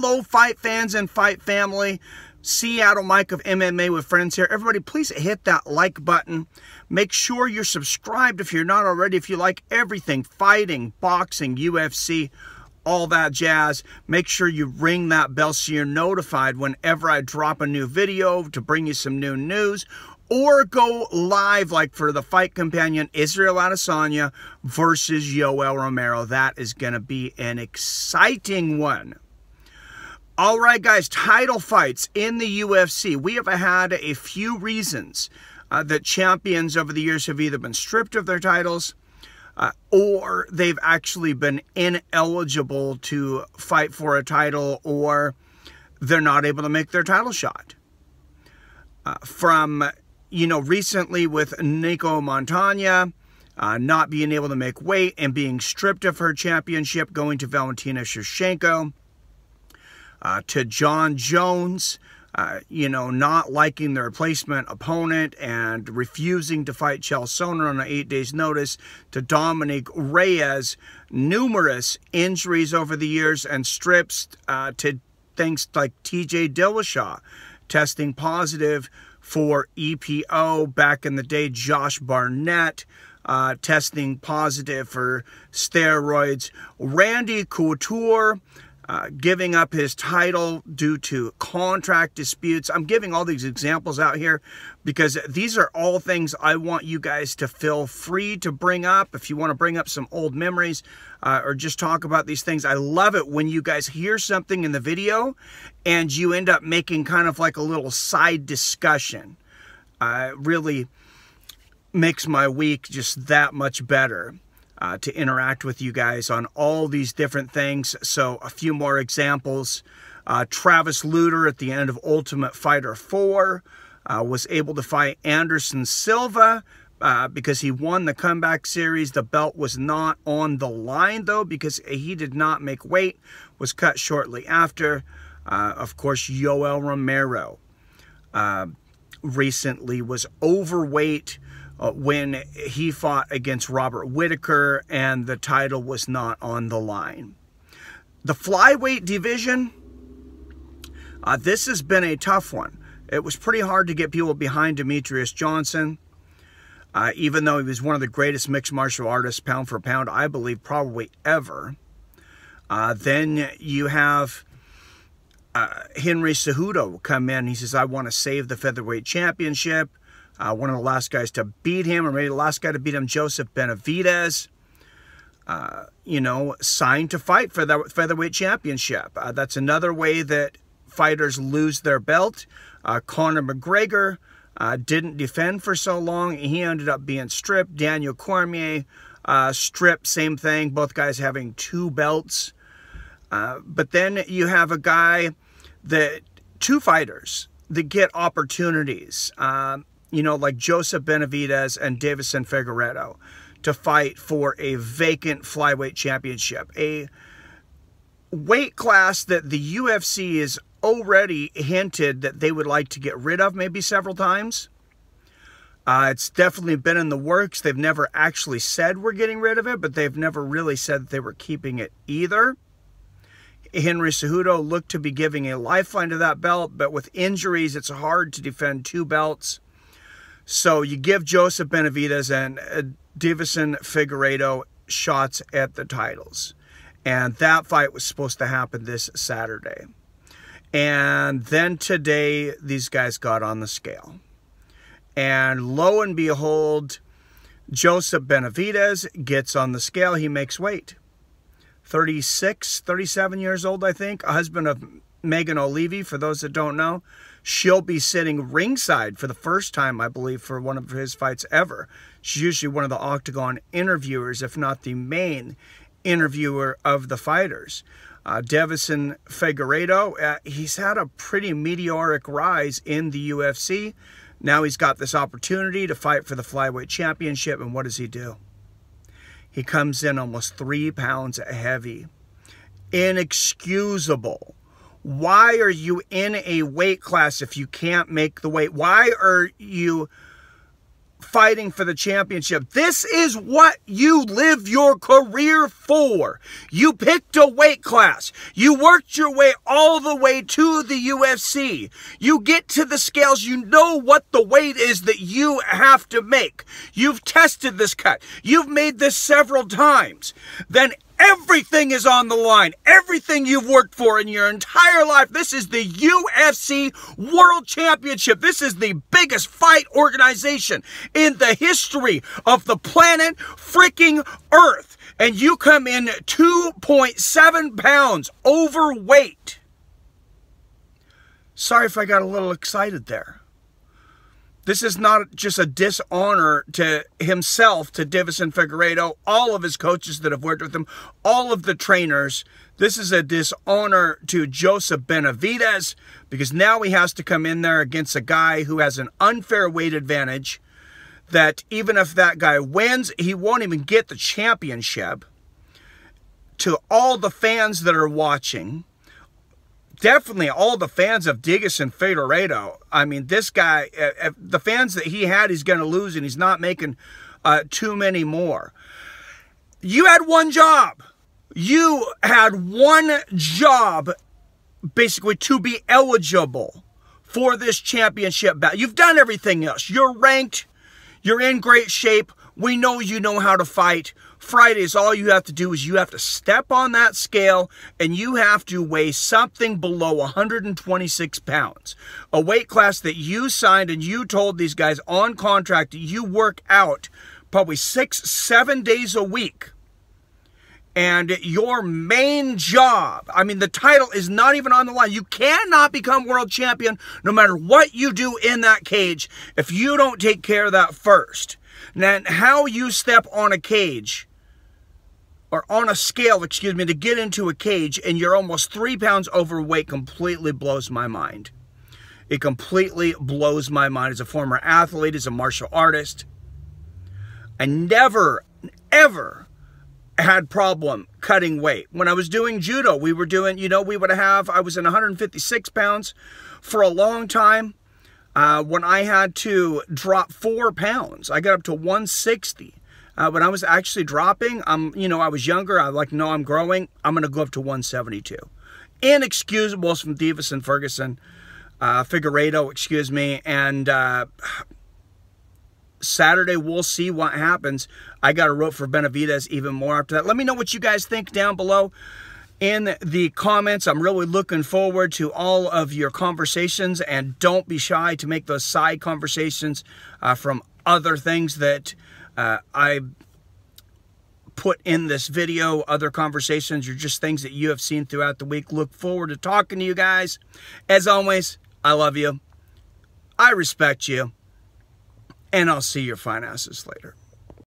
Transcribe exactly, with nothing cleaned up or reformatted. hello, fight fans and fight family. Seattle Mike of M M A with Friends here. Everybody, please hit that like button. Make sure you're subscribed if you're not already. If you like everything, fighting, boxing, U F C, all that jazz, make sure you ring that bell so you're notified whenever I drop a new video to bring you some new news. Or go live, like for the fight companion, Israel Adesanya versus Yoel Romero. That is going to be an exciting one. All right, guys, title fights in the U F C. We have had a few reasons uh, that champions over the years have either been stripped of their titles uh, or they've actually been ineligible to fight for a title, or they're not able to make their title shot. Uh, from, you know, recently with Nico Montagna uh, not being able to make weight and being stripped of her championship, going to Valentina Shevchenko. Uh, to John Jones, uh, you know, not liking the replacement opponent and refusing to fight Chael Sonnen on an eight days notice. To Dominic Reyes, numerous injuries over the years and strips uh, to things like T J Dillashaw testing positive for E P O back in the day. Josh Barnett uh, testing positive for steroids. Randy Couture Uh, giving up his title due to contract disputes. I'm giving all these examples out here because these are all things I want you guys to feel free to bring up. If you want to bring up some old memories uh, or just talk about these things, I love it when you guys hear something in the video and you end up making kind of like a little side discussion. Uh, it really makes my week just that much better. Uh, to interact with you guys on all these different things. So a few more examples. Uh, Travis Lutter at the end of Ultimate Fighter four uh, was able to fight Anderson Silva uh, because he won the comeback series. The belt was not on the line, though, because he did not make weight, was cut shortly after. Uh, of course, Yoel Romero uh, recently was overweight Uh, when he fought against Robert Whitaker and the title was not on the line. The flyweight division, uh, this has been a tough one. It was pretty hard to get people behind Demetrius Johnson, uh, even though he was one of the greatest mixed martial artists, pound for pound, I believe, probably ever. Uh, then you have uh, Henry Cejudo come in. He says, I want to save the featherweight championship. Uh, one of the last guys to beat him, or maybe the last guy to beat him, Joseph Benavidez, uh, you know, signed to fight for the featherweight championship. Uh, that's another way that fighters lose their belt. Uh, Conor McGregor uh, didn't defend for so long. He ended up being stripped. Daniel Cormier uh, stripped, same thing. Both guys having two belts. Uh, but then you have a guy that, two fighters that get opportunities. Um, you know, like Joseph Benavidez and Deiveson Figueiredo, to fight for a vacant flyweight championship. A weight class that the U F C has already hinted that they would like to get rid of maybe several times. Uh, it's definitely been in the works. They've never actually said we're getting rid of it, but they've never really said that they were keeping it either. Henry Cejudo looked to be giving a lifeline to that belt, but with injuries, it's hard to defend two belts. So you give Joseph Benavidez and uh, Deiveson Figueiredo shots at the titles. And that fight was supposed to happen this Saturday. And then today, these guys got on the scale. And lo and behold, Joseph Benavidez gets on the scale. He makes weight. thirty-six, thirty-seven years old, I think. A husband of Megan Olivi, for those that don't know. She'll be sitting ringside for the first time, I believe, for one of his fights ever. She's usually one of the Octagon interviewers, if not the main interviewer of the fighters. Uh, Deiveson Figueiredo, uh, he's had a pretty meteoric rise in the U F C. Now he's got this opportunity to fight for the flyweight championship, and what does he do? He comes in almost three pounds heavy. Inexcusable. Why are you in a weight class if you can't make the weight? Why are you fighting for the championship. This is what you live your career for. You picked a weight class. You worked your way all the way to the U F C. You get to the scales. You know what the weight is that you have to make. You've tested this cut. You've made this several times. Then everything is on the line. Everything you've worked for in your entire life. This is the U F C World Championship. This is the biggest fight organization in the history of the planet freaking Earth. And you come in two point seven pounds overweight. Sorry if I got a little excited there. This is not just a dishonor to himself, to Deiveson Figueiredo, all of his coaches that have worked with him, all of the trainers. This is a dishonor to Joseph Benavidez, because now he has to come in there against a guy who has an unfair weight advantage, that even if that guy wins, he won't even get the championship. To all the fans that are watching, definitely all the fans of Deiveson Figueiredo. I mean, this guy, uh, the fans that he had, he's going to lose, and he's not making uh, too many more. You had one job. You had one job, basically, to be eligible for this championship bout. You've done everything else. You're ranked. You're in great shape. We know you know how to fight. Fridays, all you have to do is you have to step on that scale and you have to weigh something below one hundred twenty-six pounds. A weight class that you signed and you told these guys on contract that you work out probably six, seven days a week. And your main job, I mean, the title is not even on the line. You cannot become world champion no matter what you do in that cage if you don't take care of that first. Now, how you step on a cage, or on a scale, excuse me, to get into a cage and you're almost three pounds overweight completely blows my mind. It completely blows my mind. As a former athlete, as a martial artist, I never, ever had problem cutting weight. When I was doing judo, we were doing, you know, we would have, I was in one hundred fifty-six pounds for a long time. Uh, when I had to drop four pounds, I got up to one sixty. Uh, when I was actually dropping, I'm, you know, I was younger. I was like, no, I'm growing. I'm going to go up to one seventy-two. Inexcusables from Deiveson Ferguson, uh, Figueiredo, excuse me. And uh, Saturday, we'll see what happens. I got a rope for Benavidez even more after that. Let me know what you guys think down below in the comments. I'm really looking forward to all of your conversations, and don't be shy to make those side conversations uh, from other things that uh, I put in this video, other conversations, or just things that you have seen throughout the week. Look forward to talking to you guys. As always, I love you, I respect you, and I'll see your fine asses later.